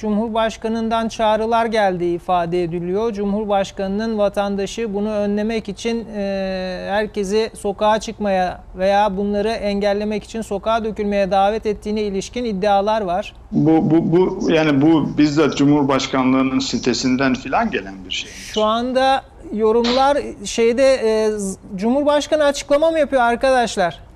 Cumhurbaşkanı'ndan çağrılar geldiği ifade ediliyor. Cumhurbaşkanı'nın vatandaşı bunu önlemek için herkesi sokağa çıkmaya veya bunları engellemek için sokağa dökülmeye davet ettiğine ilişkin iddialar var. Bu bizzat Cumhurbaşkanlığı'nın sitesinden filan gelen bir şey. Şu anda yorumlar Cumhurbaşkanı açıklama mı yapıyor arkadaşlar?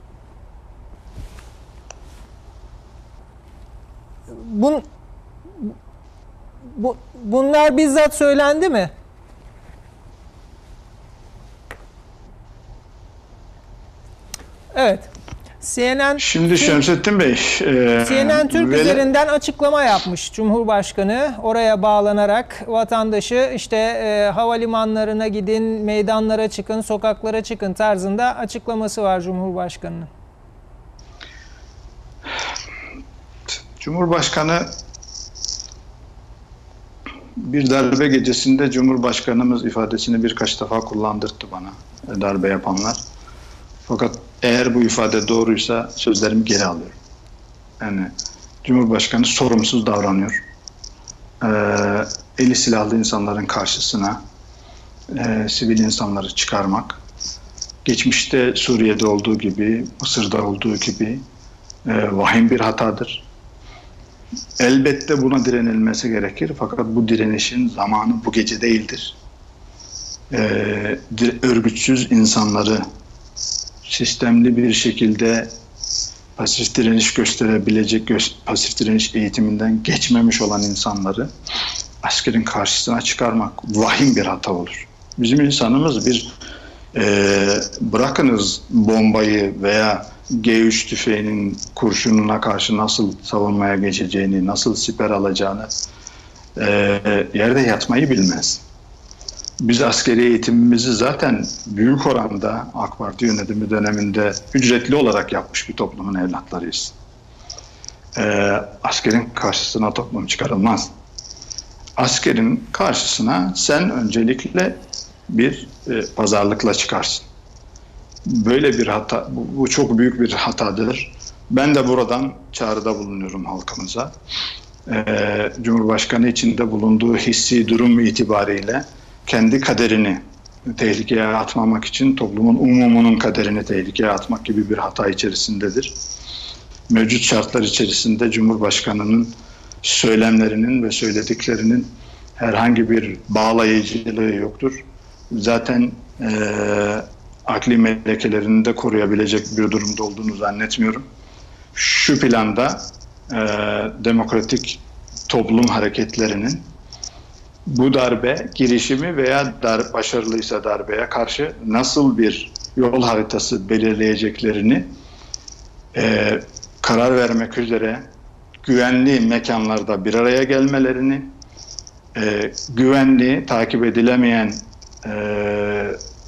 Bunlar bizzat söylendi mi? Evet. Şemsettin Bey. CNN Türk üzerinden açıklama yapmış Cumhurbaşkanı. Oraya bağlanarak vatandaşı havalimanlarına gidin, meydanlara çıkın, sokaklara çıkın tarzında açıklaması var Cumhurbaşkanı'nın. Cumhurbaşkanı bir darbe gecesinde Cumhurbaşkanımız ifadesini birkaç defa kullandırdı bana darbe yapanlar. Fakat eğer bu ifade doğruysa sözlerimi geri alıyorum. Yani Cumhurbaşkanı sorumsuz davranıyor. Eli silahlı insanların karşısına sivil insanları çıkarmak, geçmişte Suriye'de olduğu gibi, Mısır'da olduğu gibi vahim bir hatadır. Elbette buna direnilmesi gerekir. Fakat bu direnişin zamanı bu gece değildir. Örgütsüz insanları sistemli bir şekilde pasif direniş gösterebilecek, pasif direniş eğitiminden geçmemiş olan insanları askerin karşısına çıkarmak vahim bir hata olur. Bizim insanımız bırakınız bombayı veya G3 tüfeğinin kurşununa karşı nasıl savunmaya geçeceğini, nasıl siper alacağını yerde yatmayı bilmez. Biz askeri eğitimimizi zaten büyük oranda AK Parti yönetimi döneminde ücretli olarak yapmış bir toplumun evlatlarıyız. Askerin karşısına toplum çıkarılmaz. Askerin karşısına sen öncelikle bir pazarlıkla çıkarsın. Böyle bir hata, bu çok büyük bir hatadır. Ben de buradan çağrıda bulunuyorum halkımıza. Cumhurbaşkanı içinde bulunduğu hissi durum itibariyle kendi kaderini tehlikeye atmamak için toplumun umumunun kaderini tehlikeye atmak gibi bir hata içerisindedir. Mevcut şartlar içerisinde Cumhurbaşkanı'nın söylemlerinin ve söylediklerinin herhangi bir bağlayıcılığı yoktur. Zaten akli melekelerini de koruyabilecek bir durumda olduğunu zannetmiyorum. Şu planda demokratik toplum hareketlerinin bu darbe girişimi veya başarılıysa darbeye karşı nasıl bir yol haritası belirleyeceklerini karar vermek üzere güvenli mekanlarda bir araya gelmelerini, güvenli, takip edilemeyen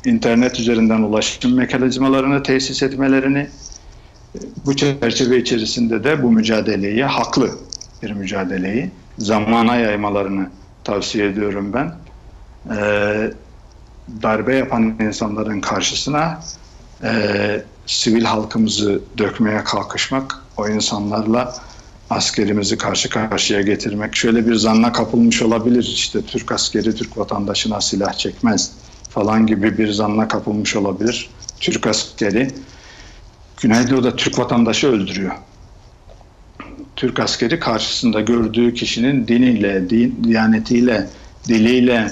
internet üzerinden ulaşım mekanizmalarını tesis etmelerini, bu çerçeve içerisinde de bu mücadeleyi, haklı bir mücadeleyi zamana yaymalarını tavsiye ediyorum ben. Darbe yapan insanların karşısına sivil halkımızı dökmeye kalkışmak, o insanlarla askerimizi karşı karşıya getirmek, şöyle bir zanna kapılmış olabilir, Türk askeri Türk vatandaşına silah çekmez falan gibi bir zanna kapılmış olabilir. Türk askeri Güneydoğu'da Türk vatandaşı öldürüyor. Türk askeri karşısında gördüğü kişinin diniyle, diyanetiyle, diliyle,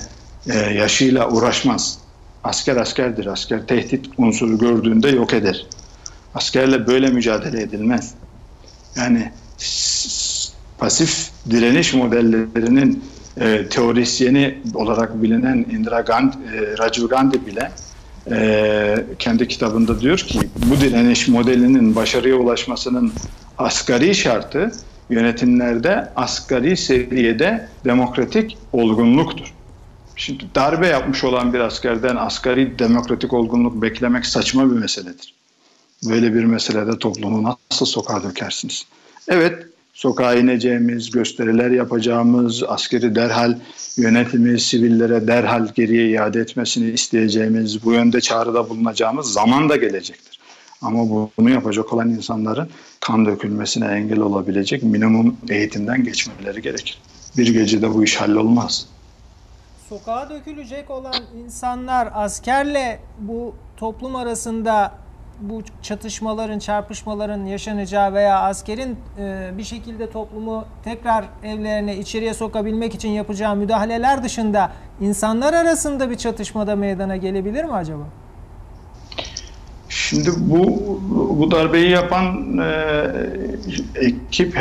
yaşıyla uğraşmaz. Asker askerdir. Asker tehdit unsuru gördüğünde yok eder. Askerle böyle mücadele edilmez. Yani pasif direniş modellerinin teorisyeni olarak bilinen Rajiv Gandhi bile kendi kitabında diyor ki bu direniş modelinin başarıya ulaşmasının asgari şartı yönetimlerde asgari seviyede demokratik olgunluktur. Şimdi darbe yapmış olan bir askerden asgari demokratik olgunluk beklemek saçma bir meseledir. Böyle bir meselede toplumu nasıl sokağa dökersiniz? Evet, sokağa ineceğimiz, gösteriler yapacağımız, askeri derhal yönetimi, sivillere derhal geriye iade etmesini isteyeceğimiz, bu yönde çağrıda bulunacağımız zaman da gelecektir. Ama bunu yapacak olan insanların kan dökülmesine engel olabilecek minimum eğitimden geçmeleri gerekir. Bir gecede bu iş hallolmaz. Sokağa dökülecek olan insanlar askerle bu toplum arasında bu çatışmaların, çarpışmaların yaşanacağı veya askerin bir şekilde toplumu tekrar evlerine, içeriye sokabilmek için yapacağı müdahaleler dışında insanlar arasında bir çatışmada meydana gelebilir mi acaba? Şimdi bu darbeyi yapan ekip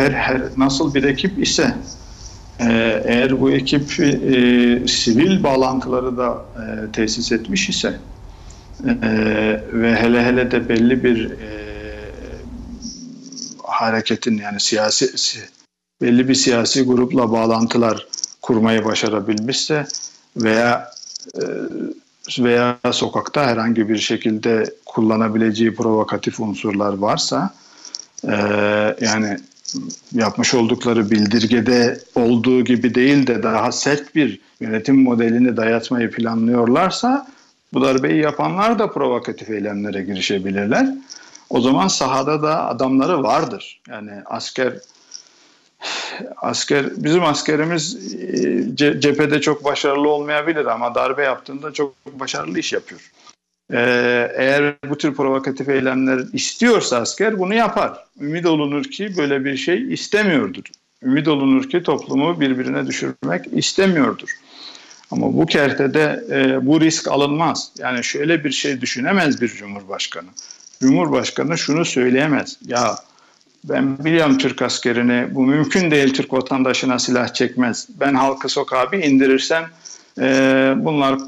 nasıl bir ekip ise eğer bu ekip sivil bağlantıları da tesis etmiş ise ve hele de belli bir hareketin yani belli bir siyasi grupla bağlantılar kurmayı başarabilmişse veya sokakta herhangi bir şekilde kullanabileceği provokatif unsurlar varsa yani yapmış oldukları bildirgede olduğu gibi değil de daha sert bir yönetim modelini dayatmayı planlıyorlarsa bu darbeyi yapanlar da provokatif eylemlere girişebilirler. O zaman sahada da adamları vardır. Yani bizim askerimiz cephede çok başarılı olmayabilir ama darbe yaptığında çok başarılı iş yapıyor. Eğer bu tür provokatif eylemler istiyorsa asker bunu yapar. Ümit olunur ki böyle bir şey istemiyordur. Ümit olunur ki toplumu birbirine düşürmek istemiyordur. Ama bu kertede bu risk alınmaz. Yani şöyle bir şey düşünemez bir cumhurbaşkanı. Cumhurbaşkanı şunu söyleyemez. Ya ben biliyorum Türk askerini, bu mümkün değil, Türk vatandaşına silah çekmez. Ben halkı sokağa bir indirirsem bunlar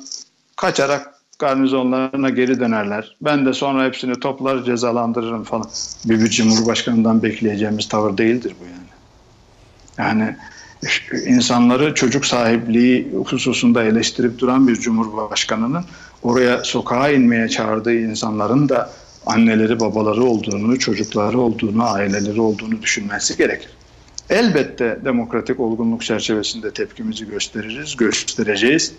kaçarak garnizonlarına geri dönerler. Ben de sonra hepsini toplar, cezalandırırım falan. Bir cumhurbaşkanından bekleyeceğimiz tavır değildir bu yani. Yani insanları çocuk sahipliği hususunda eleştirip duran bir cumhurbaşkanının oraya sokağa inmeye çağırdığı insanların da anneleri, babaları olduğunu, çocukları olduğunu, aileleri olduğunu düşünmesi gerekir. Elbette demokratik olgunluk çerçevesinde tepkimizi gösteririz, göstereceğiz.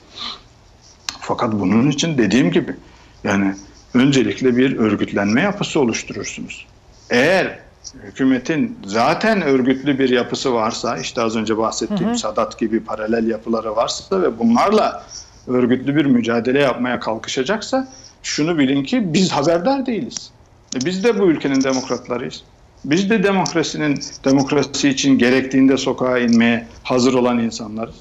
Fakat bunun için dediğim gibi yani öncelikle bir örgütlenme yapısı oluşturursunuz. Eğer hükümetin zaten örgütlü bir yapısı varsa, işte az önce bahsettiğim Sadat gibi paralel yapıları varsa ve bunlarla örgütlü bir mücadele yapmaya kalkışacaksa şunu bilin ki biz haberdar değiliz. Biz de bu ülkenin demokratlarıyız. Biz de demokrasi için gerektiğinde sokağa inmeye hazır olan insanlarız.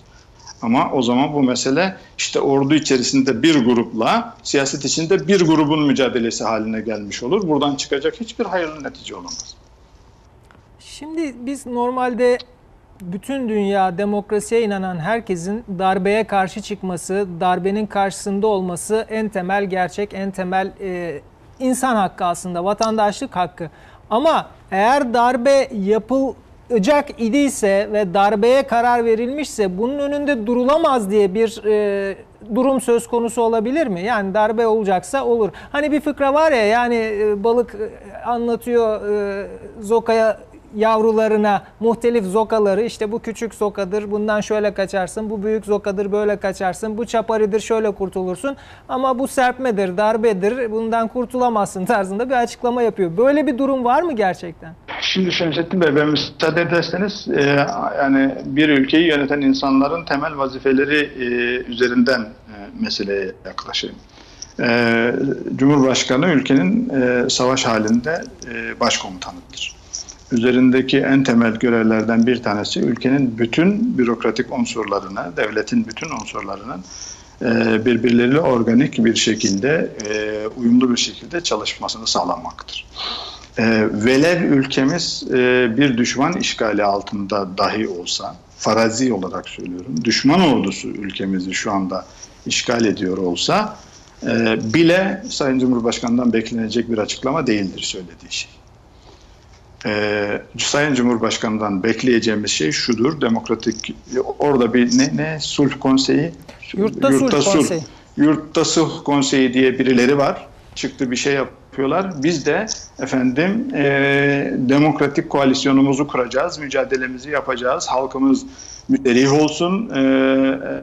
Ama o zaman bu mesele işte ordu içerisinde bir grupla siyaset içinde bir grubun mücadelesi haline gelmiş olur. Buradan çıkacak hiçbir hayırlı netice olamaz. Şimdi biz normalde bütün dünya demokrasiye inanan herkesin darbeye karşı çıkması, darbenin karşısında olması en temel gerçek, en temel insan hakkı aslında, vatandaşlık hakkı. Ama eğer darbe yapılacak idiyse ve darbeye karar verilmişse bunun önünde durulamaz diye bir durum söz konusu olabilir mi? Yani darbe olacaksa olur. Hani bir fıkra var ya, yani balık anlatıyor zokaya, yavrularına muhtelif zokaları, işte bu küçük zokadır, bundan şöyle kaçarsın, bu büyük zokadır, böyle kaçarsın, bu çaparidir, şöyle kurtulursun ama bu serpmedir, darbedir, bundan kurtulamazsın tarzında bir açıklama yapıyor. Böyle bir durum var mı gerçekten? Şimdi Şemsettin Bey, ben müsaade ederseniz yani bir ülkeyi yöneten insanların temel vazifeleri üzerinden meseleye yaklaşayım. Cumhurbaşkanı ülkenin savaş halinde başkomutanıdır. Üzerindeki en temel görevlerden bir tanesi ülkenin bütün bürokratik unsurlarına, devletin bütün unsurlarının birbirleriyle organik bir şekilde, uyumlu bir şekilde çalışmasını sağlamaktır. Velev ülkemiz bir düşman işgali altında dahi olsa, farazi olarak söylüyorum, düşman ordusu ülkemizi şu anda işgal ediyor olsa bile Sayın Cumhurbaşkanı'ndan beklenecek bir açıklama değildir söylediği şey. Sayın Cumhurbaşkanı'ndan bekleyeceğimiz şey şudur: demokratik orada bir sulh konseyi, Yurtta Sulh Konseyi diye birileri var, çıktı bir şey yapıyorlar. Biz de efendim demokratik koalisyonumuzu kuracağız, mücadelemizi yapacağız, halkımız müderih olsun,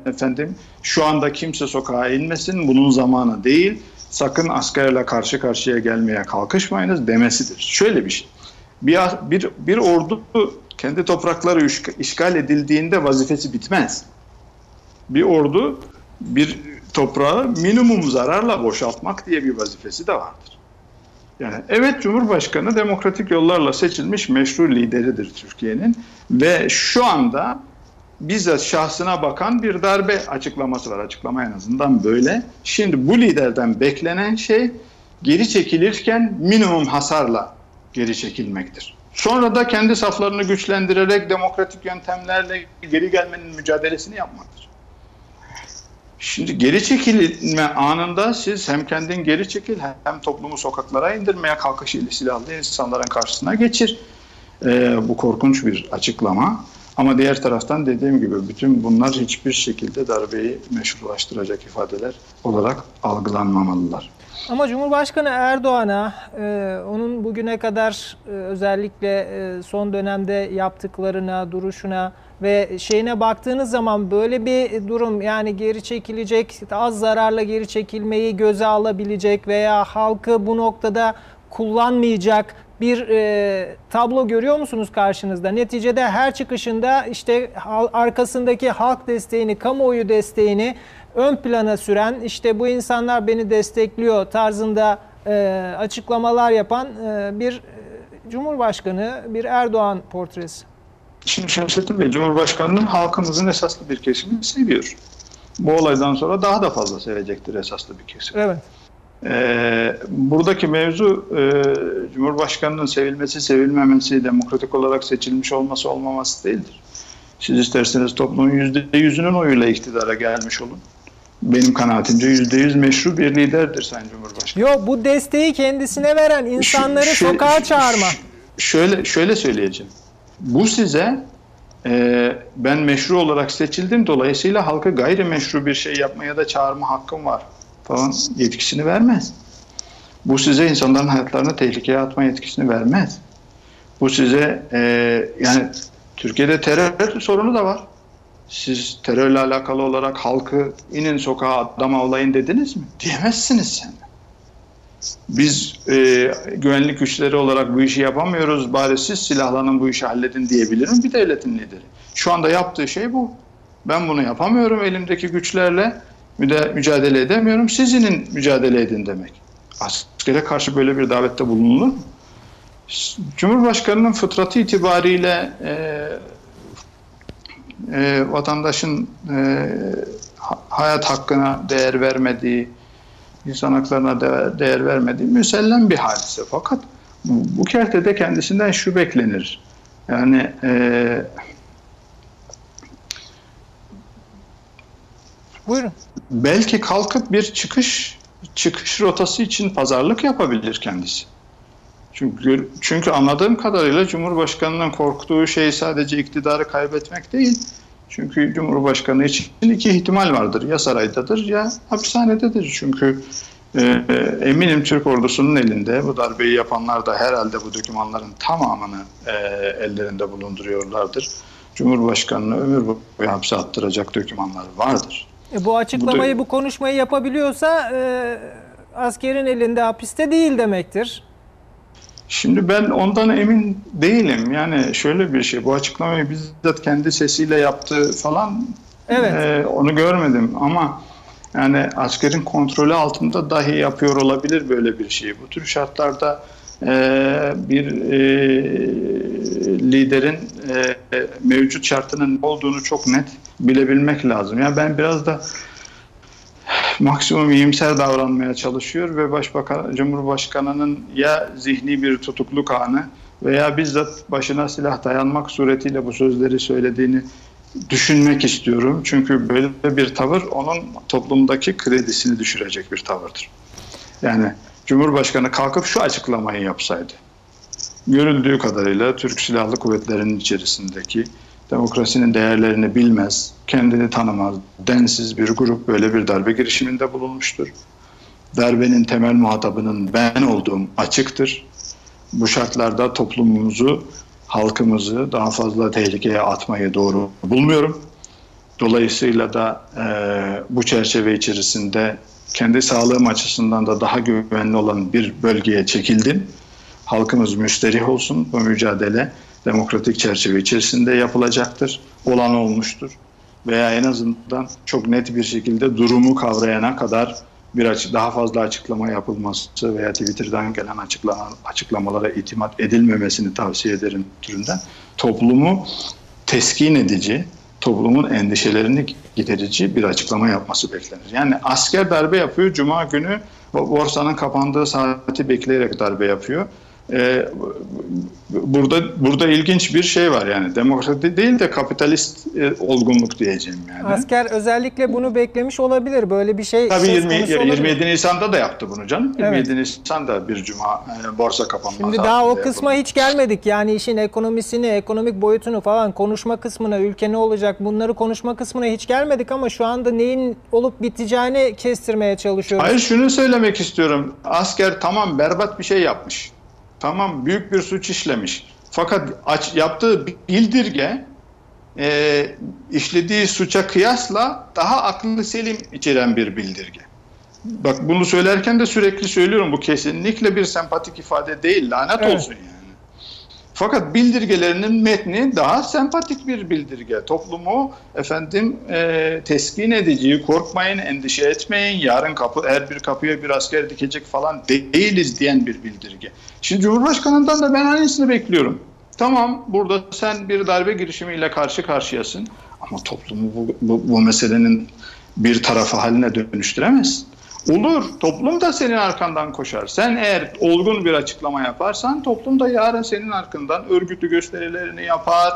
efendim şu anda kimse sokağa inmesin, bunun zamanı değil, sakın askerle karşı karşıya gelmeye kalkışmayınız demesidir. Şöyle bir şey. Bir ordu kendi toprakları işgal edildiğinde vazifesi bitmez. Bir ordu bir toprağı minimum zararla boşaltmak diye bir vazifesi de vardır. Yani evet, Cumhurbaşkanı demokratik yollarla seçilmiş meşru lideridir Türkiye'nin ve şu anda bizzat şahsına bakan bir darbe açıklaması var. Açıklama en azından böyle. Şimdi bu liderden beklenen şey geri çekilirken minimum hasarla geri çekilmektir. Sonra da kendi saflarını güçlendirerek demokratik yöntemlerle geri gelmenin mücadelesini yapmaktır. Şimdi geri çekilme anında siz hem kendin geri çekil hem toplumu sokaklara indirmeye kalkışıyla silahlı insanların karşısına geçir. Bu korkunç bir açıklama. Ama diğer taraftan dediğim gibi bütün bunlar hiçbir şekilde darbeyi meşrulaştıracak ifadeler olarak algılanmamalılar. Ama Cumhurbaşkanı Erdoğan'a, onun bugüne kadar özellikle son dönemde yaptıklarına, duruşuna ve şeyine baktığınız zaman böyle bir durum, yani geri çekilecek, az zararla geri çekilmeyi göze alabilecek veya halkı bu noktada kullanmayacak bir tablo görüyor musunuz karşınızda? Neticede her çıkışında işte arkasındaki halk desteğini, kamuoyu desteğini ön plana süren, işte bu insanlar beni destekliyor tarzında açıklamalar yapan bir Cumhurbaşkanı, bir Erdoğan portresi. Şimdi Şemsettin Bey, Cumhurbaşkanı'nın halkımızın esaslı bir kesimini seviyor. Bu olaydan sonra daha da fazla sevecektir esaslı bir kesim. Evet. Buradaki mevzu Cumhurbaşkanı'nın sevilmesi, sevilmemesi, demokratik olarak seçilmiş olması, olmaması değildir. Siz isterseniz toplumun %100'ünün oyuyla iktidara gelmiş olun. Benim kanaatimce %100 meşru bir liderdir Sayın Cumhurbaşkanı. Yok, bu desteği kendisine veren insanları sokağa çağırma. Şöyle söyleyeceğim. Bu size ben meşru olarak seçildim, dolayısıyla halka gayrimeşru bir şey yapmaya da çağırma hakkım var falan yetkisini vermez. Bu size insanların hayatlarını tehlikeye atma yetkisini vermez. Bu size yani Türkiye'de terör sorunu da var. Siz terörle alakalı olarak halkı inin sokağa adam avlayın dediniz mi? Diyemezsiniz sen. Biz güvenlik güçleri olarak bu işi yapamıyoruz, bari siz silahlanın bu işi halledin diyebilirim bir devletin lideri. Şu anda yaptığı şey bu. Ben bunu yapamıyorum, elimdeki güçlerle mücadele edemiyorum, sizinin mücadele edin demek. Askere karşı böyle bir davette bulunulur mu? Cumhurbaşkanının fıtratı itibariyle vatandaşın hayat hakkına değer vermediği, insan haklarına değer vermediği müsellem bir hadise. Fakat bu kertede kendisinden şu beklenir. Yani buyurun. Belki kalkıp bir çıkış rotası için pazarlık yapabilir kendisi. Çünkü anladığım kadarıyla Cumhurbaşkanı'nın korktuğu şey sadece iktidarı kaybetmek değil. Çünkü Cumhurbaşkanı için iki ihtimal vardır. Ya saraydadır ya hapishanededir. Çünkü eminim Türk ordusunun elinde, bu darbeyi yapanlar da herhalde bu dokümanların tamamını ellerinde bulunduruyorlardır. Cumhurbaşkanı'nı ömür boyu hapse attıracak dokümanlar vardır. Bu açıklamayı, bu konuşmayı yapabiliyorsa askerin elinde, hapiste değil demektir. Şimdi ben ondan emin değilim. Yani şöyle bir şey, bu açıklamayı bizzat kendi sesiyle yaptı falan, evet. Onu görmedim ama yani askerin kontrolü altında dahi yapıyor olabilir böyle bir şeyi. Bu tür şartlarda bir liderin mevcut şartının ne olduğunu çok net bilebilmek lazım. Yani ben biraz da maksimum iyimser davranmaya çalışıyor ve Cumhurbaşkanı'nın ya zihni bir tutukluk anı veya bizzat başına silah dayanmak suretiyle bu sözleri söylediğini düşünmek istiyorum. Çünkü böyle bir tavır onun toplumdaki kredisini düşürecek bir tavırdır. Yani Cumhurbaşkanı kalkıp şu açıklamayı yapsaydı: görüldüğü kadarıyla Türk Silahlı Kuvvetleri'nin içerisindeki demokrasinin değerlerini bilmez, kendini tanımaz, densiz bir grup böyle bir darbe girişiminde bulunmuştur. Darbenin temel muhatabının ben olduğum açıktır. Bu şartlarda toplumumuzu, halkımızı daha fazla tehlikeye atmayı doğru bulmuyorum. Dolayısıyla da bu çerçeve içerisinde kendi sağlığım açısından da daha güvenli olan bir bölgeye çekildim. Halkımız müsterih olsun, bu mücadele demokratik çerçeve içerisinde yapılacaktır. Olan olmuştur. Veya en azından çok net bir şekilde durumu kavrayana kadar daha fazla açıklama yapılması veya Twitter'dan gelen açıklamalara itimat edilmemesini tavsiye ederim türünden. Toplumu teskin edici, toplumun endişelerini giderici bir açıklama yapması beklenir. Yani asker darbe yapıyor, cuma günü borsanın kapandığı saati bekleyerek darbe yapıyor. Burada ilginç bir şey var, yani demokrasi değil de kapitalist olgunluk diyeceğim yani. Asker özellikle bunu beklemiş olabilir, böyle bir şey. Tabii 27 Nisan'da da yaptı bunu canım. Evet. 27 Nisan'da bir cuma borsa kapanması. Şimdi daha o kısma hiç gelmedik, yani işin ekonomisini, ekonomik boyutunu falan konuşma kısmına, ülke ne olacak bunları konuşma kısmına hiç gelmedik ama şu anda neyin olup biteceğini kestirmeye çalışıyoruz. Hayır, şunu söylemek istiyorum. Asker tamam berbat bir şey yapmış. Tamam, büyük bir suç işlemiş. Fakat yaptığı bildirge işlediği suça kıyasla daha aklı selim içeren bir bildirge. Bak, bunu söylerken de sürekli söylüyorum, bu kesinlikle bir sempatik ifade değil, lanet olsun yani. Fakat bildirgelerinin metni daha sempatik bir bildirge. Toplumu teskin edici, korkmayın, endişe etmeyin, yarın her bir kapıya bir asker dikecek falan değiliz diyen bir bildirge. Şimdi Cumhurbaşkanı'ndan da ben aynısını bekliyorum. Tamam, burada sen bir darbe girişimiyle karşı karşıyasın ama toplumu bu meselenin bir tarafı haline dönüştüremezsin. Olur, toplum da senin arkandan koşar. Sen eğer olgun bir açıklama yaparsan toplum da yarın senin arkandan örgütlü gösterilerini yapar,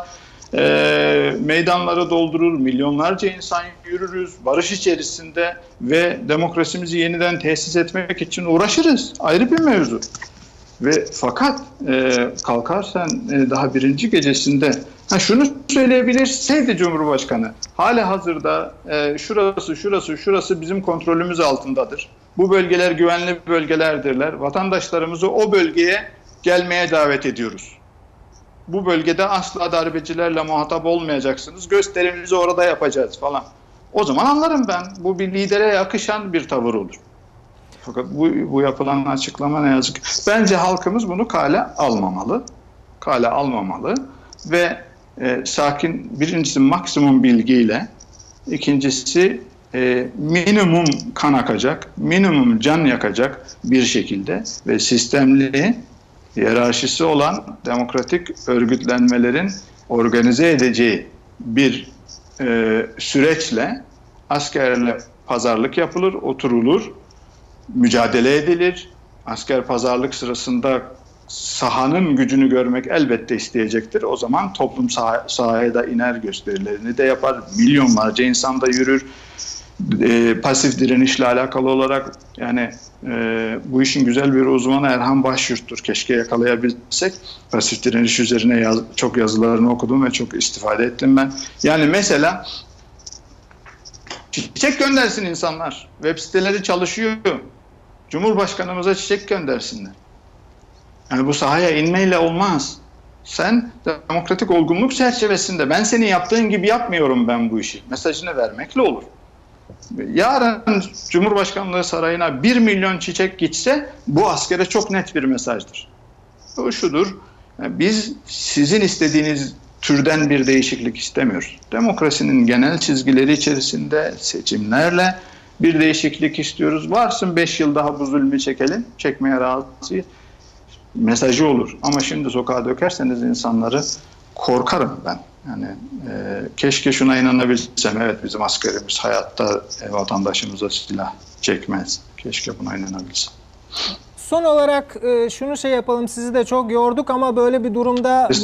meydanları doldurur, milyonlarca insan yürürüz, barış içerisinde ve demokrasimizi yeniden tesis etmek için uğraşırız. Ayrı bir mevzu. Fakat kalkarsan daha birinci gecesinde şunu söyleyebilirseydi Cumhurbaşkanı, hali hazırda şurası bizim kontrolümüz altındadır. Bu bölgeler güvenli bölgelerdirler. Vatandaşlarımızı o bölgeye gelmeye davet ediyoruz. Bu bölgede asla darbecilerle muhatap olmayacaksınız. Gösterimizi orada yapacağız falan. O zaman anlarım ben. Bu bir lidere yakışan bir tavır olur. Fakat bu yapılan açıklama ne yazık ki. Bence halkımız bunu kale almamalı ve sakin, birincisi maksimum bilgiyle, ikincisi minimum kan akacak, minimum can yakacak bir şekilde ve sistemli, hiyerarşisi olan demokratik örgütlenmelerin organize edeceği bir süreçle askerle pazarlık yapılır, oturulur. Mücadele edilir. Asker pazarlık sırasında sahanın gücünü görmek elbette isteyecektir. O zaman toplum sahaya da iner, gösterilerini de yapar. Milyonlarca insan da yürür. Pasif direnişle alakalı olarak yani bu işin güzel bir uzmanı Erhan Başyurt'tur. Keşke yakalayabilsek. Pasif direniş üzerine çok yazılarını okudum ve çok istifade ettim ben. Yani mesela çiçek göndersin insanlar. Web siteleri çalışıyor. Cumhurbaşkanımıza çiçek göndersinler. Yani bu sahaya inmeyle olmaz. Sen demokratik olgunluk çerçevesinde ben senin yaptığın gibi yapmıyorum ben bu işi mesajını vermekle olur. Yarın Cumhurbaşkanlığı Sarayı'na 1 milyon çiçek gitse bu askere çok net bir mesajdır. O şudur. Yani biz sizin istediğiniz türden bir değişiklik istemiyoruz. Demokrasinin genel çizgileri içerisinde seçimlerle bir değişiklik istiyoruz. Varsın 5 yıl daha bu zulmü çekelim. Çekmeye razıyız. Mesajı olur. Ama şimdi sokağa dökerseniz insanları korkarım ben. Yani keşke şuna inanabilsem. Evet, bizim askerimiz hayatta vatandaşımıza silah çekmez. Keşke buna inanabilsem. Son olarak şunu yapalım, sizi de çok yorduk ama böyle bir durumda biz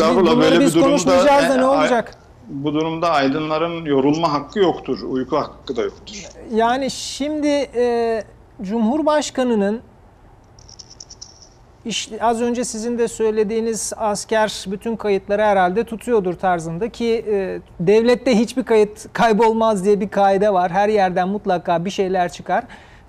konuşmayacağız da ne olacak? Bu durumda aydınların yorulma hakkı yoktur, uyku hakkı da yoktur. Yani şimdi Cumhurbaşkanı'nın az önce sizin de söylediğiniz asker bütün kayıtları herhalde tutuyordur tarzında ki devlette hiçbir kayıt kaybolmaz diye bir kaide var. Her yerden mutlaka bir şeyler çıkar.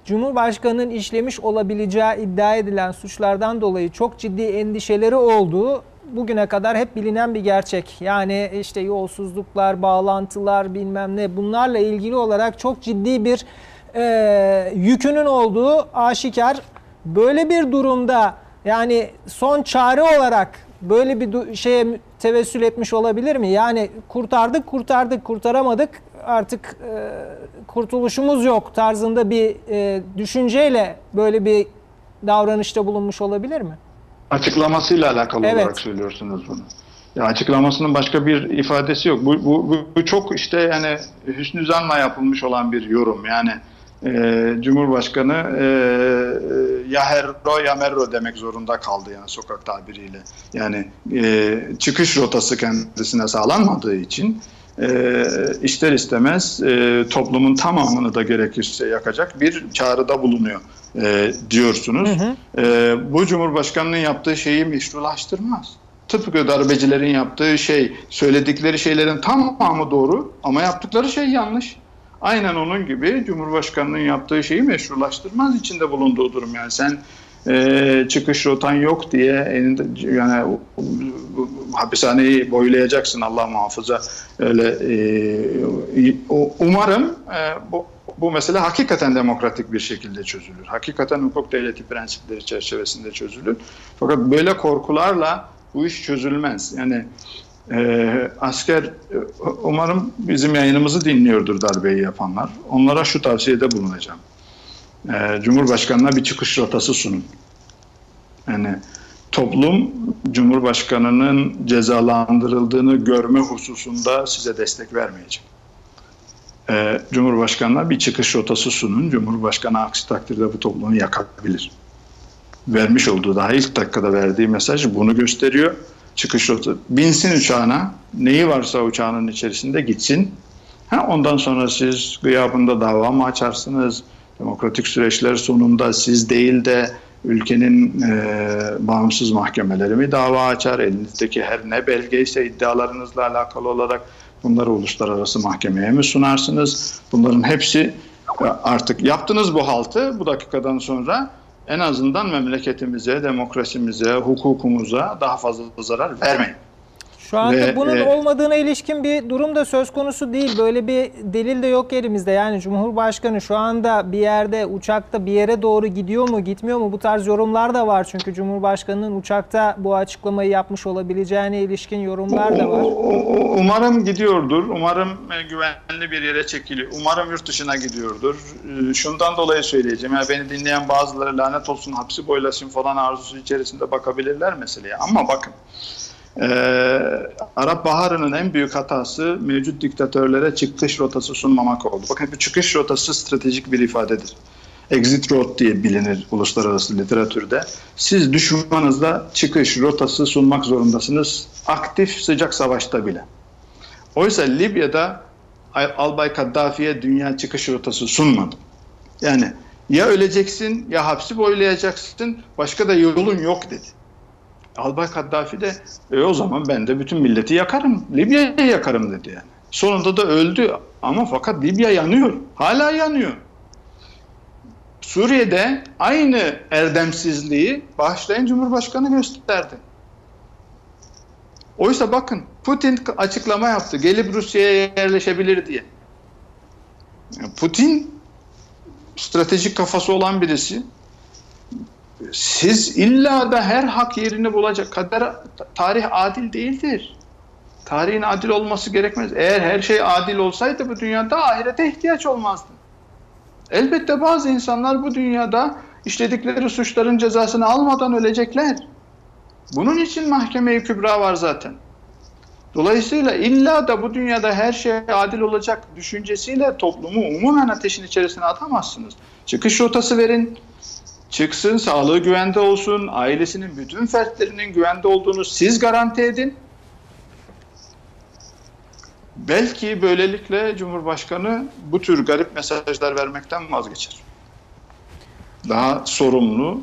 Cumhurbaşkanı'nın işlemiş olabileceği iddia edilen suçlardan dolayı çok ciddi endişeleri olduğu bugüne kadar hep bilinen bir gerçek. Yani işte yolsuzluklar, bağlantılar, bilmem ne, bunlarla ilgili olarak çok ciddi bir yükünün olduğu aşikar. Böyle bir durumda yani son çare olarak böyle bir şeye tevessül etmiş olabilir mi? Yani kurtardık, kurtaramadık, artık kurtuluşumuz yok tarzında bir düşünceyle böyle bir davranışta bulunmuş olabilir mi? Açıklamasıyla alakalı olarak söylüyorsunuz bunu. Ya açıklamasının başka bir ifadesi yok. Bu çok işte yani hüsnü zanla yapılmış olan bir yorum. Yani Cumhurbaşkanı ya herro ya merro demek zorunda kaldı yani sokak tabiriyle. Yani çıkış rotası kendisine sağlanmadığı için ister istemez toplumun tamamını da gerekirse yakacak bir çağrıda bulunuyor diyorsunuz. Hı hı. Bu Cumhurbaşkanı'nın yaptığı şeyi meşrulaştırmaz. Tıpkı darbecilerin yaptığı şey, söyledikleri şeylerin tamamı doğru ama yaptıkları şey yanlış. Aynen onun gibi Cumhurbaşkanı'nın yaptığı şeyi meşrulaştırmaz içinde bulunduğu durum. Yani sen çıkış rotan yok diye yani hapishaneyi boylayacaksın, Allah muhafaza. Öyle umarım bu mesele hakikaten demokratik bir şekilde çözülür. Hakikaten hukuk devleti prensipleri çerçevesinde çözülür. Fakat böyle korkularla bu iş çözülmez. Yani asker, umarım bizim yayınımızı dinliyordur darbeyi yapanlar. Onlara şu tavsiyede bulunacağım. Cumhurbaşkanına bir çıkış rotası sunun. Yani toplum Cumhurbaşkanı'nın cezalandırıldığını görme hususunda size destek vermeyecek. Cumhurbaşkanına bir çıkış rotası sunun. Cumhurbaşkanı aksi takdirde bu toplumu yakabilir. Vermiş olduğu, daha ilk dakikada verdiği mesaj bunu gösteriyor. Çıkış rotası. Binsin uçağına, neyi varsa uçağının içerisinde gitsin. Ondan sonra siz gıyabında dava mı açarsınız? Demokratik süreçler sonunda siz değil de ülkenin bağımsız mahkemeleri mi dava açar? Elinizdeki her ne belgeyse iddialarınızla alakalı olarak bunları uluslararası mahkemeye mi sunarsınız? Bunların hepsi artık yaptınız bu haltı, bu dakikadan sonra en azından memleketimize, demokrasimize, hukukumuza daha fazla zarar vermeyin. Şu anda bunun olmadığına ilişkin bir durum da söz konusu değil. Böyle bir delil de yok elimizde. Yani Cumhurbaşkanı şu anda bir yerde, uçakta bir yere doğru gidiyor mu, gitmiyor mu? Bu tarz yorumlar da var. Çünkü Cumhurbaşkanı'nın uçakta bu açıklamayı yapmış olabileceğine ilişkin yorumlar da var. Umarım gidiyordur. Umarım güvenli bir yere çekiliyor. Umarım yurt dışına gidiyordur. Şundan dolayı söyleyeceğim. Yani beni dinleyen bazıları lanet olsun, hapsi boylasın falan arzusu içerisinde bakabilirler meseleye. Ama bakın. Arap Baharı'nın en büyük hatası mevcut diktatörlere çıkış rotası sunmamak oldu. Bakın, bu çıkış rotası stratejik bir ifadedir. Exit road diye bilinir uluslararası literatürde. Siz düşmanınızla çıkış rotası sunmak zorundasınız. Aktif sıcak savaşta bile. Oysa Libya'da Albay Kaddafi'ye dünya çıkış rotası sunmadı. Yani ya öleceksin ya hapsi boylayacaksın, başka da yolun yok dedi. Albay Kaddafi de o zaman ben de bütün milleti yakarım, Libya'yı yakarım dedi yani. Sonunda da öldü ama fakat Libya yanıyor, hala yanıyor. Suriye'de aynı erdemsizliği başlayan Cumhurbaşkanı gösterdi. Oysa bakın, Putin açıklama yaptı, gelip Rusya'ya yerleşebilir diye. Putin stratejik kafası olan birisi. Siz illa da her hak yerini bulacak kadar tarih adil değildir. Tarihin adil olması gerekmez. Eğer her şey adil olsaydı bu dünyada ahirete ihtiyaç olmazdı. Elbette bazı insanlar bu dünyada işledikleri suçların cezasını almadan ölecekler. Bunun için mahkeme-i kübra var zaten. Dolayısıyla illa da bu dünyada her şey adil olacak düşüncesiyle toplumu umumen ateşin içerisine atamazsınız. Çıkış rotası verin. Çıksın, sağlığı güvende olsun, ailesinin bütün fertlerinin güvende olduğunu siz garanti edin. Belki böylelikle Cumhurbaşkanı bu tür garip mesajlar vermekten vazgeçer. Daha sorumlu,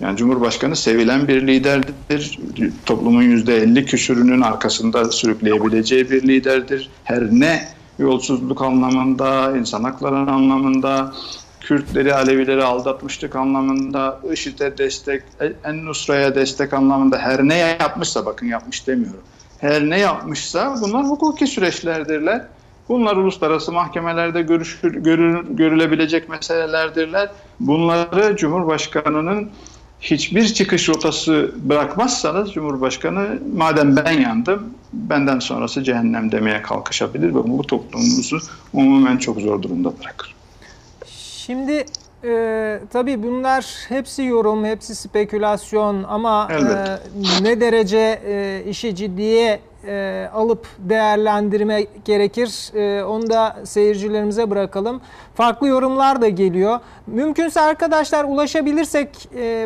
yani Cumhurbaşkanı sevilen bir liderdir. Toplumun %50 küsürünün arkasında sürükleyebileceği bir liderdir. Her ne yolsuzluk anlamında, insan hakları anlamında, Kürtleri, Alevileri aldatmıştık anlamında, IŞİD'e destek, En-Nusra'ya destek anlamında her ne yapmışsa, bakın yapmış demiyorum, her ne yapmışsa bunlar hukuki süreçlerdirler. Bunlar uluslararası mahkemelerde görülebilecek meselelerdirler. Bunları Cumhurbaşkanı'nın hiçbir çıkış rotası bırakmazsanız Cumhurbaşkanı, madem ben yandım, benden sonrası cehennem demeye kalkışabilir ve bu toplumumuzu umumen çok zor durumda bırakır. Şimdi tabii bunlar hepsi yorum, hepsi spekülasyon ama ne derece işi ciddiye alıp değerlendirme gerekir, onu da seyircilerimize bırakalım. Farklı yorumlar da geliyor. Mümkünse arkadaşlar ulaşabilirsek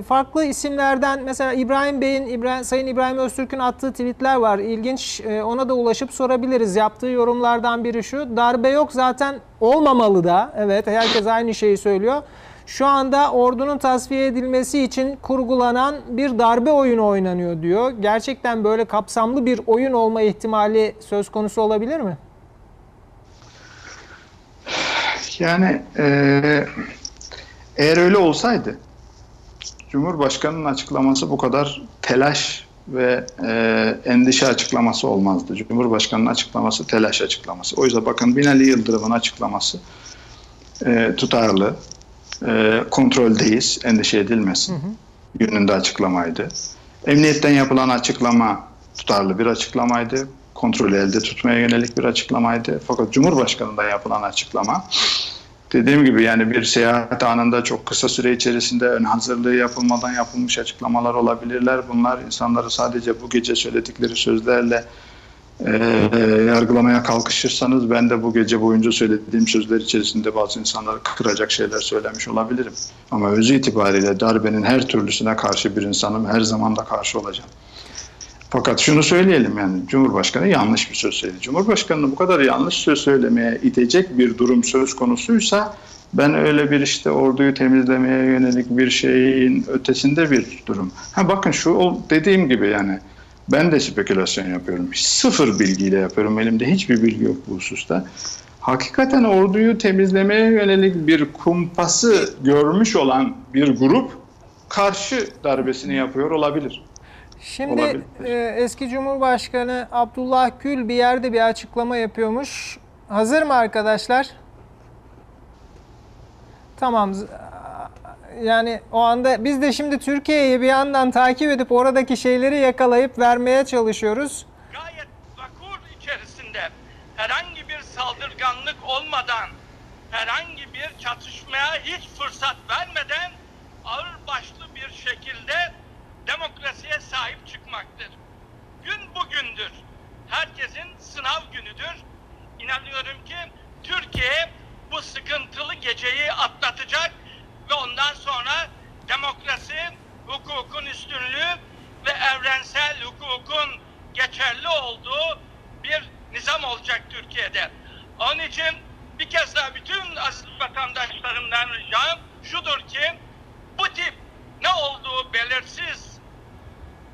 farklı isimlerden, mesela İbrahim Bey'in, Sayın İbrahim Öztürk'ün attığı tweetler var. İlginç, ona da ulaşıp sorabiliriz. Yaptığı yorumlardan biri şu: darbe yok, zaten olmamalı da. Evet, herkes aynı şeyi söylüyor. Şu anda ordunun tasfiye edilmesi için kurgulanan bir darbe oyunu oynanıyor diyor. Gerçekten böyle kapsamlı bir oyun olma ihtimali söz konusu olabilir mi? Yani eğer öyle olsaydı Cumhurbaşkanı'nın açıklaması bu kadar telaş ve endişe açıklaması olmazdı. Cumhurbaşkanı'nın açıklaması telaş açıklaması. O yüzden bakın, Binali Yıldırım'ın açıklaması tutarlı. Kontroldeyiz, endişe edilmesin yönünde açıklamaydı. Emniyetten yapılan açıklama tutarlı bir açıklamaydı. Kontrolü elde tutmaya yönelik bir açıklamaydı. Fakat Cumhurbaşkanı'ndan yapılan açıklama, dediğim gibi, yani bir seyahat anında çok kısa süre içerisinde ön hazırlığı yapılmadan yapılmış açıklamalar olabilirler. Bunlar insanları sadece bu gece söyledikleri sözlerle yargılamaya kalkışırsanız, ben de bu gece boyunca söylediğim sözler içerisinde bazı insanları kıracak şeyler söylemiş olabilirim. Ama özü itibariyle darbenin her türlüsüne karşı bir insanım, her zaman da karşı olacağım. Fakat şunu söyleyelim, yani Cumhurbaşkanı yanlış bir söz söyledi. Cumhurbaşkanı'nı bu kadar yanlış söz söylemeye itecek bir durum söz konusuysa, ben öyle bir işte orduyu temizlemeye yönelik bir şeyin ötesinde bir durum. Ha bakın, şu dediğim gibi, yani ben de spekülasyon yapıyorum. Sıfır bilgiyle yapıyorum. Elimde hiçbir bilgi yok bu hususta. Hakikaten orduyu temizlemeye yönelik bir kumpası görmüş olan bir grup karşı darbesini yapıyor olabilir. Şimdi eski Cumhurbaşkanı Abdullah Gül bir yerde bir açıklama yapıyormuş. Hazır mı arkadaşlar? Tamam. Yani o anda biz de şimdi Türkiye'yi bir yandan takip edip oradaki şeyleri yakalayıp vermeye çalışıyoruz. Gayet vakur içerisinde, herhangi bir saldırganlık olmadan, herhangi bir çatışmaya hiç fırsat vermeden ağırbaşlı bir şekilde demokrasiye sahip çıkmaktır. Gün bugündür. Herkesin sınav günüdür. İnanıyorum ki Türkiye bu sıkıntılı geceyi atlatacak ve ondan sonra demokrasi, hukukun üstünlüğü ve evrensel hukukun geçerli olduğu bir nizam olacak Türkiye'de. Onun için bir kez daha bütün asil vatandaşlarımdan ricam şudur ki, bu tip ne olduğu belirsiz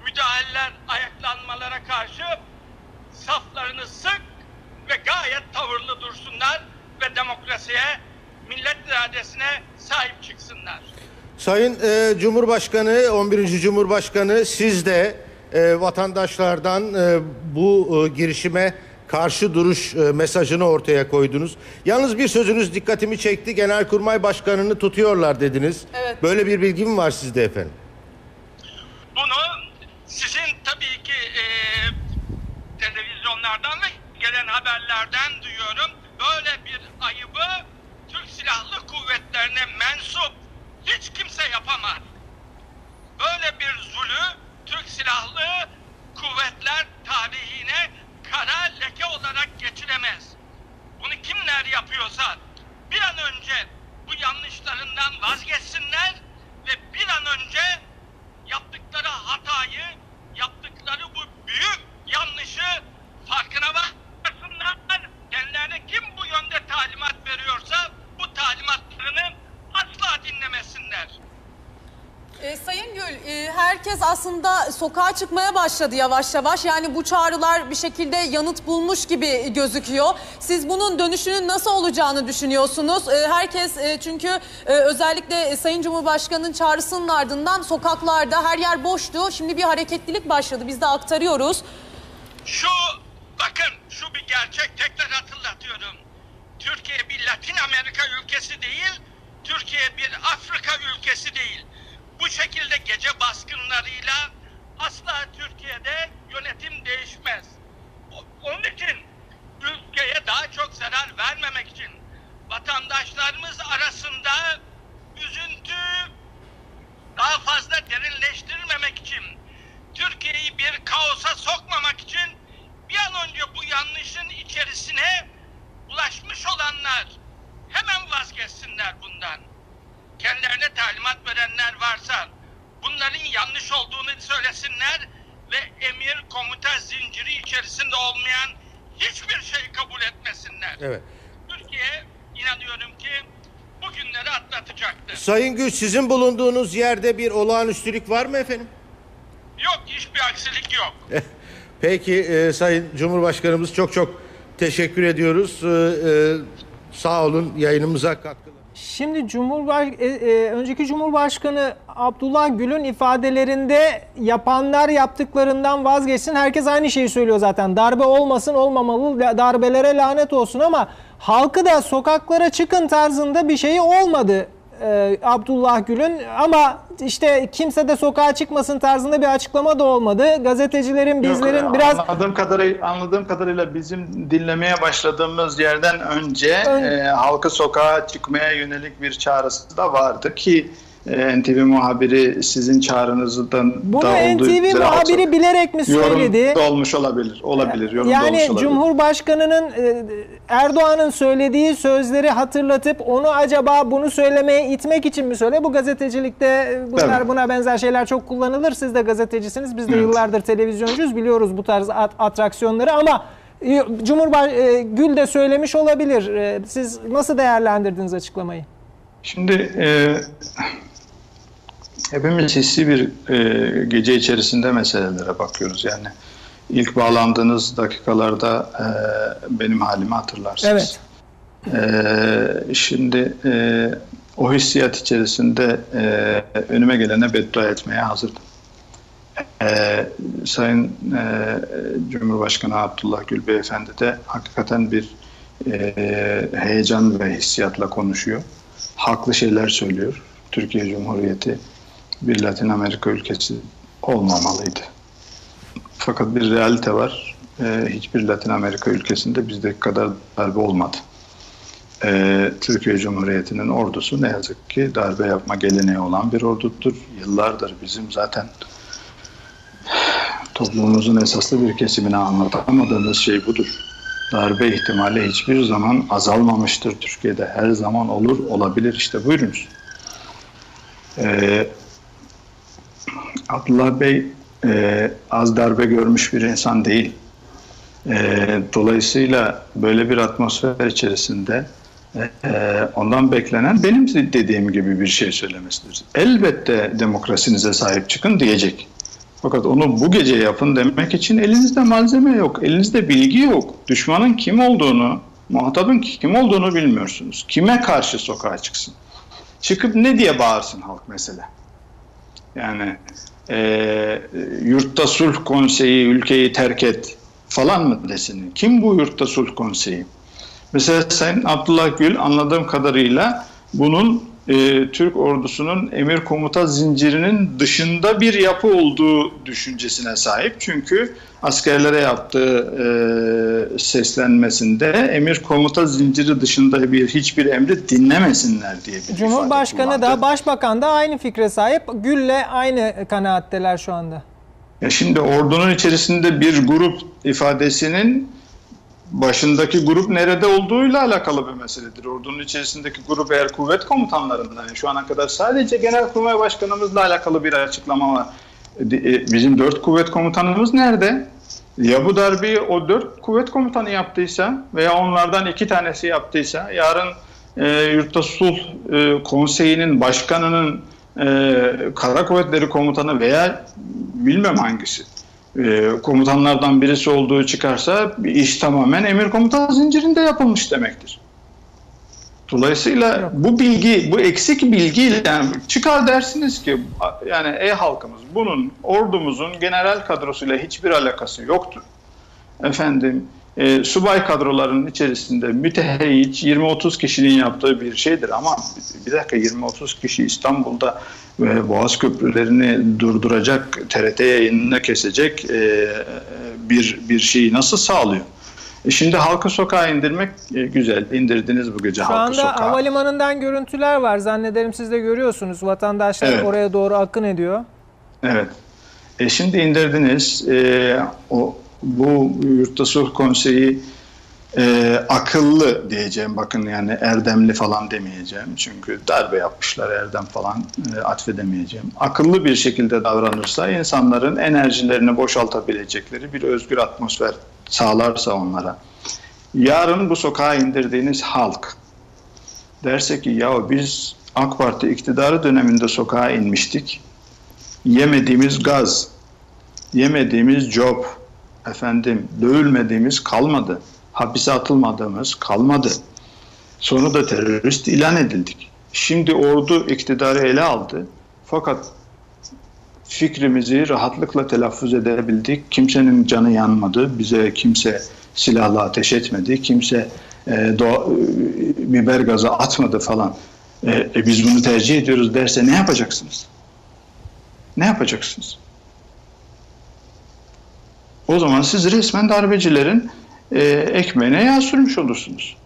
müdahaleler, ayaklanmalara karşı saflarını sık ve gayet tavırlı dursunlar ve demokrasiye, millet iradesine sahip çıksınlar. Sayın Cumhurbaşkanı, 11. Cumhurbaşkanı, siz de vatandaşlardan bu girişime karşı duruş mesajını ortaya koydunuz. Yalnız bir sözünüz dikkatimi çekti. Genelkurmay Başkanı'nı tutuyorlar dediniz. Evet. Böyle bir bilgi mi var sizde efendim? Bunu sizin tabii ki televizyonlardan ve gelen haberlerden duyuyorum. Böyle bir ayıbı Türk Silahlı Kuvvetlerine mensup hiç kimse yapamaz. Böyle bir zulü Türk Silahlı Kuvvetler tarihine kara leke olarak geçiremez. Bunu kimler yapıyorsa bir an önce bu yanlışlarından vazgeçsinler ve bir an önce yaptıkları hatayı, yaptıkları bu büyük yanlışı farkına varsınlar. Kendilerine kim bu yönde talimat veriyorsa bu talimatlarını asla dinlemesinler. Sayın Gül, herkes aslında sokağa çıkmaya başladı yavaş yavaş. Yani bu çağrılar bir şekilde yanıt bulmuş gibi gözüküyor. Siz bunun dönüşünün nasıl olacağını düşünüyorsunuz? Herkes çünkü özellikle Sayın Cumhurbaşkanı'nın çağrısının ardından sokaklarda her yer boştu. Şimdi bir hareketlilik başladı. Biz de aktarıyoruz. Bakın, şu bir gerçek, tekrar hatırlatıyorum. Türkiye bir Latin Amerika ülkesi değil, Türkiye bir Afrika ülkesi değil. Bu şekilde gece baskınlarıyla asla Türkiye'de yönetim değişmez. Onun için ülkeye daha çok zarar vermemek için vatandaşlarımız arasında üzüntü daha fazla derinleştirmemek için, Türkiye'yi bir kaosa sokmamak için bir an önce bu yanlışın içerisine bulaşmış olanlar hemen vazgeçsinler bundan. Kendilerine talimat verenler varsa bunların yanlış olduğunu söylesinler ve emir komuta zinciri içerisinde olmayan hiçbir şey kabul etmesinler. Evet. Türkiye inanıyorum ki bu günleri atlatacaktır. Sayın Gül, sizin bulunduğunuz yerde bir olağanüstülük var mı efendim? Yok, hiçbir aksilik yok. Peki Sayın Cumhurbaşkanımız, çok çok teşekkür ediyoruz. Sağ olun yayınımıza katkılar. Şimdi önceki Cumhurbaşkanı Abdullah Gül'ün ifadelerinde yapanlar yaptıklarından vazgeçsin. Herkes aynı şeyi söylüyor zaten. Darbe olmasın, olmamalı, darbelere lanet olsun, ama halkı da sokaklara çıkın tarzında bir şeyi olmadı Abdullah Gül'ün, ama işte kimse de sokağa çıkmasın tarzında bir açıklama da olmadı. Gazetecilerin, bizlerin yok, biraz... Anladığım kadarıyla bizim dinlemeye başladığımız yerden önce halkı sokağa çıkmaya yönelik bir çağrısı da vardı ki NTV muhabiri sizin çağrınızdan bunu da olduğu üzere. Bunu NTV muhabiri bilerek mi söyledi? Yorumda olmuş olabilir. Olabilir. Cumhurbaşkanı'nın Erdoğan'ın söylediği sözleri hatırlatıp onu acaba bunu söylemeye itmek için mi söyle? Bu gazetecilikte buna benzer şeyler çok kullanılır. Siz de gazetecisiniz. Biz de yıllardır televizyoncuyuz. Biliyoruz bu tarz atraksiyonları, ama Gül de söylemiş olabilir. Siz nasıl değerlendirdiniz açıklamayı? Şimdi hepimiz hissi bir gece içerisinde meselelere bakıyoruz. Yani ilk bağlandığınız dakikalarda benim halimi hatırlarsınız. Evet. Şimdi o hissiyat içerisinde önüme gelene beddua etmeye hazırdım. Sayın Cumhurbaşkanı Abdullah Gül Beyefendi de hakikaten bir heyecan ve hissiyatla konuşuyor. Haklı şeyler söylüyor. Türkiye Cumhuriyeti bir Latin Amerika ülkesi olmamalıydı. Fakat bir realite var. Hiçbir Latin Amerika ülkesinde bizdeki kadar darbe olmadı. Türkiye Cumhuriyeti'nin ordusu ne yazık ki darbe yapma geleneği olan bir ordudur. Yıllardır bizim zaten toplumumuzun esaslı bir kesimine anlatamadığımız şey budur. Darbe ihtimali hiçbir zaman azalmamıştır Türkiye'de. Her zaman olur, olabilir. İşte buyurunuz. Abdullah Bey az darbe görmüş bir insan değil. Dolayısıyla böyle bir atmosfer içerisinde ondan beklenen benim dediğim gibi bir şey söylemesidir. Elbette demokrasinize sahip çıkın diyecek. Fakat onu bu gece yapın demek için elinizde malzeme yok, elinizde bilgi yok. Düşmanın kim olduğunu, muhatabın kim olduğunu bilmiyorsunuz. Kime karşı sokağa çıksın? Çıkıp ne diye bağırsın halk mesela? Yani Yurtta Sulh Konseyi ülkeyi terk et falan mı desin? Kim bu Yurtta Sulh Konseyi? Mesela Sayın Abdullah Gül anladığım kadarıyla bunun Türk ordusunun emir komuta zincirinin dışında bir yapı olduğu düşüncesine sahip. Çünkü askerlere yaptığı seslenmesinde emir komuta zinciri dışında hiçbir emri dinlemesinler diye bir ifade kullandı. Cumhurbaşkanı da başbakan da aynı fikre sahip. Gül'le aynı kanaatteler şu anda. Ya şimdi ordunun içerisinde bir grup ifadesinin başındaki grup nerede olduğuyla alakalı bir meseledir. Ordunun içerisindeki grup eğer kuvvet komutanlarından, yani şu ana kadar sadece Genelkurmay Başkanımızla alakalı bir açıklama var. Bizim 4 kuvvet komutanımız nerede? Ya bu darbeyi o 4 kuvvet komutanı yaptıysa veya onlardan 2 tanesi yaptıysa, yarın Yurtta Sulh Konseyi'nin başkanının Kara Kuvvetleri Komutanı veya bilmem hangisi komutanlardan birisi olduğu çıkarsa, iş tamamen emir komuta zincirinde yapılmış demektir. Dolayısıyla bu bilgi, bu eksik bilgiyle yani çıkar dersiniz ki yani ey halkımız, bunun ordumuzun genel kadrosuyla hiçbir alakası yoktur. Efendim subay kadrolarının içerisinde müteahhit 20-30 kişinin yaptığı bir şeydir. Ama bir dakika, 20-30 kişi İstanbul'da Boğaz köprülerini durduracak, TRT yayınına kesecek bir şeyi nasıl sağlıyor? Şimdi halkı sokağa indirmek güzel. İndirdiniz bu gece halkı sokağa. Şu anda havalimanından görüntüler var. Zannederim siz de görüyorsunuz. Vatandaşlar evet, oraya doğru akın ediyor. Evet. Şimdi indirdiniz. Bu Yurtta Sulh Konseyi akıllı diyeceğim. Bakın yani erdemli falan demeyeceğim. Çünkü darbe yapmışlar, erdem falan atfedemeyeceğim. Akıllı bir şekilde davranırsa, insanların enerjilerini boşaltabilecekleri bir özgür atmosfer sağlarsa onlara. Yarın bu sokağa indirdiğiniz halk derse ki ya biz AK Parti iktidarı döneminde sokağa inmiştik. Yemediğimiz gaz, yemediğimiz job, efendim dövülmediğimiz kalmadı. Hapise atılmadığımız kalmadı. Sonra da terörist ilan edildik. Şimdi ordu iktidarı ele aldı. Fakat fikrimizi rahatlıkla telaffuz edebildik. Kimsenin canı yanmadı. Bize kimse silahla ateş etmedi. Kimse biber gazı atmadı falan. Biz bunu tercih ediyoruz derse ne yapacaksınız? Ne yapacaksınız? O zaman siz resmen darbecilerin ekmeğine yağ sürmüş olursunuz.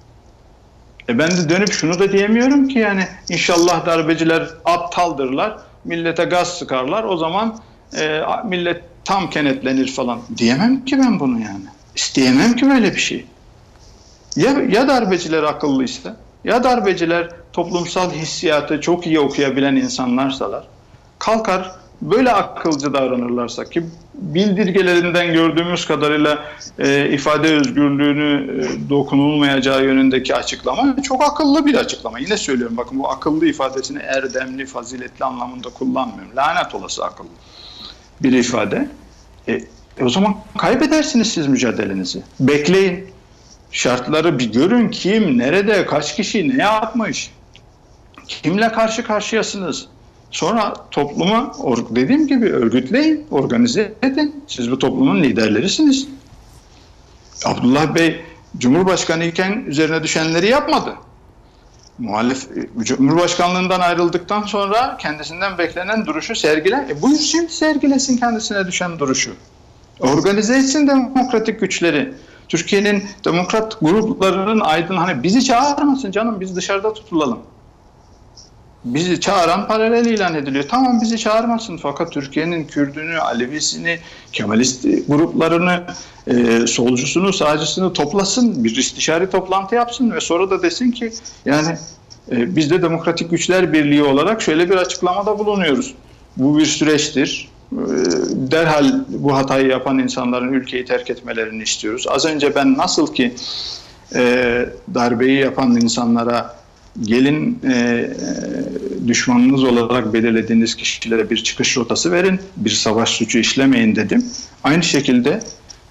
Ben de dönüp şunu da diyemiyorum ki yani inşallah darbeciler aptaldırlar, millete gaz sıkarlar, o zaman millet tam kenetlenir falan. Diyemem ki ben bunu yani. İsteyemem ki böyle bir şey. Ya darbeciler akıllıysa, ya darbeciler toplumsal hissiyatı çok iyi okuyabilen insanlarsalar, kalkar böyle akılcı davranırlarsa ki bildirgelerinden gördüğümüz kadarıyla ifade özgürlüğünü dokunulmayacağı yönündeki açıklama çok akıllı bir açıklama. Yine söylüyorum, bakın bu akıllı ifadesini erdemli, faziletli anlamında kullanmıyorum. Lanet olası akıllı bir ifade. O zaman kaybedersiniz siz mücadelenizi. Bekleyin. Şartları bir görün. Kim, nerede, kaç kişi, ne yapmış? Kimle karşı karşıyasınız? Sonra topluma, dediğim gibi, örgütleyin, organize edin. Siz bu toplumun liderlerisiniz. Abdullah Bey Cumhurbaşkanı iken üzerine düşenleri yapmadı. Cumhurbaşkanlığından ayrıldıktan sonra kendisinden beklenen duruşu sergilen. Buyur şimdi sergilesin kendisine düşen duruşu. Organize etsin demokratik güçleri. Türkiye'nin demokrat gruplarının aydın, hani bizi çağırmasın canım, biz dışarıda tutulalım. Bizi çağıran paralel ilan ediliyor. Tamam, bizi çağırmasın, fakat Türkiye'nin Kürdünü, Alevisini, Kemalist gruplarını, solcusunu, sağcısını toplasın. Bir istişare toplantı yapsın ve sonra da desin ki yani biz de Demokratik Güçler Birliği olarak şöyle bir açıklamada bulunuyoruz. Bu bir süreçtir. Derhal bu hatayı yapan insanların ülkeyi terk etmelerini istiyoruz. Az önce ben nasıl ki darbeyi yapan insanlara gelin düşmanınız olarak belirlediğiniz kişilere bir çıkış rotası verin, bir savaş suçu işlemeyin dedim. Aynı şekilde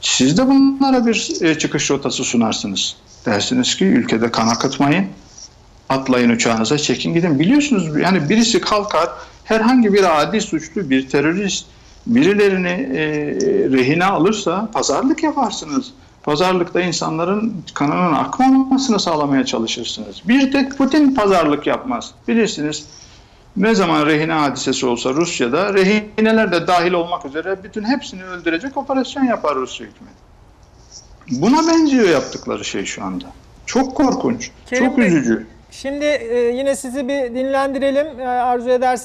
siz de bunlara bir çıkış rotası sunarsınız. Dersiniz ki ülkede kan akıtmayın, atlayın uçağınıza, çekin gidin. Biliyorsunuz yani birisi kalkar, herhangi bir adi suçlu, bir terörist birilerini rehine alırsa pazarlık yaparsınız. Pazarlıkta insanların kanının akmamasını sağlamaya çalışırsınız. Bir tek Putin pazarlık yapmaz. Bilirsiniz, ne zaman rehine hadisesi olsa Rusya'da, rehineler de dahil olmak üzere bütün hepsini öldürecek operasyon yapar Rusya hükümeti. Buna benziyor yaptıkları şey şu anda. Çok korkunç, çok üzücü. Şimdi yine sizi bir dinlendirelim arzu ederseniz.